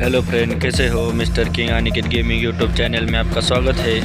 Hello friend, कैसे हो? Mister king Anikit gaming YouTube channel में आपका स्वागत है।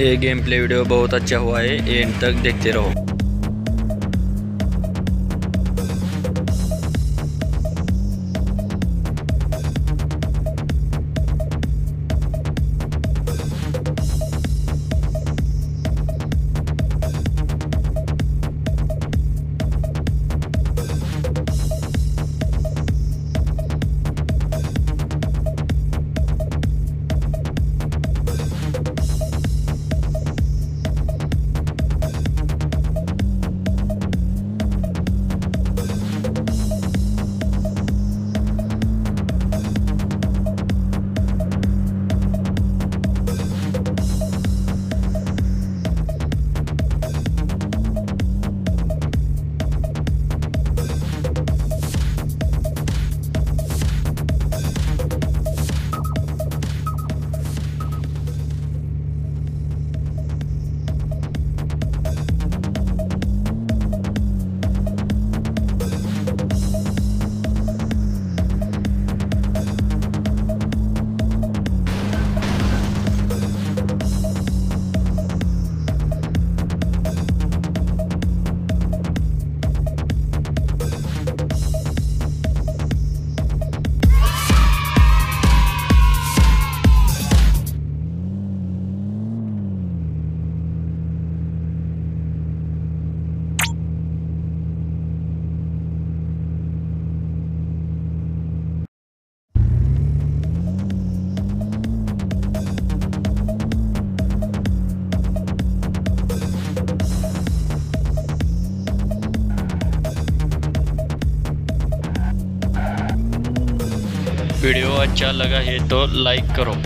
ये गेम प्ले वीडियो बहुत अच्छा हुआ है, एंड तक देखते रहो। वीडियो अच्छा लगा है तो लाइक करो।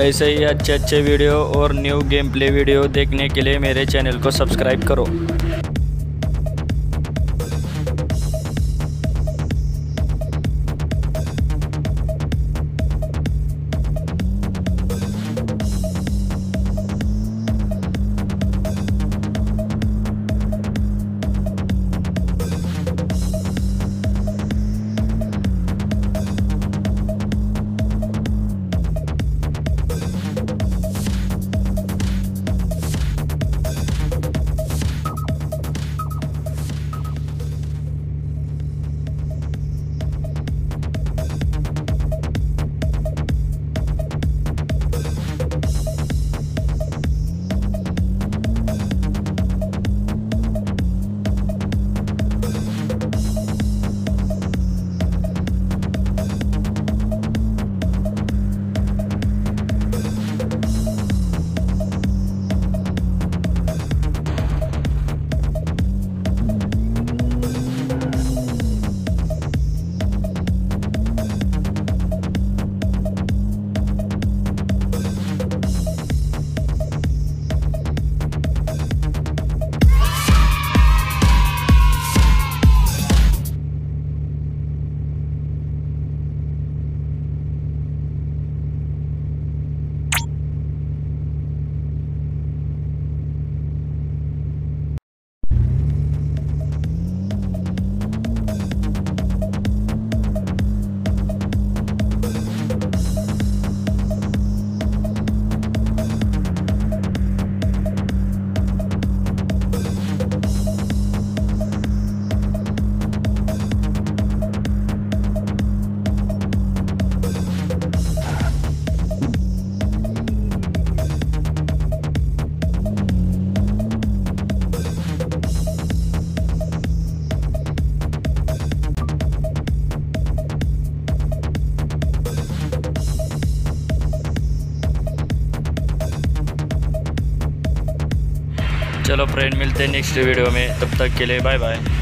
ऐसे ही अच्छे वीडियो और न्यू गेम प्ले वीडियो देखने के लिए मेरे चैनल को सब्सक्राइब करो। चलो फ्रेंड, मिलते हैं नेक्स्ट वीडियो में, तब तक के लिए बाय बाय।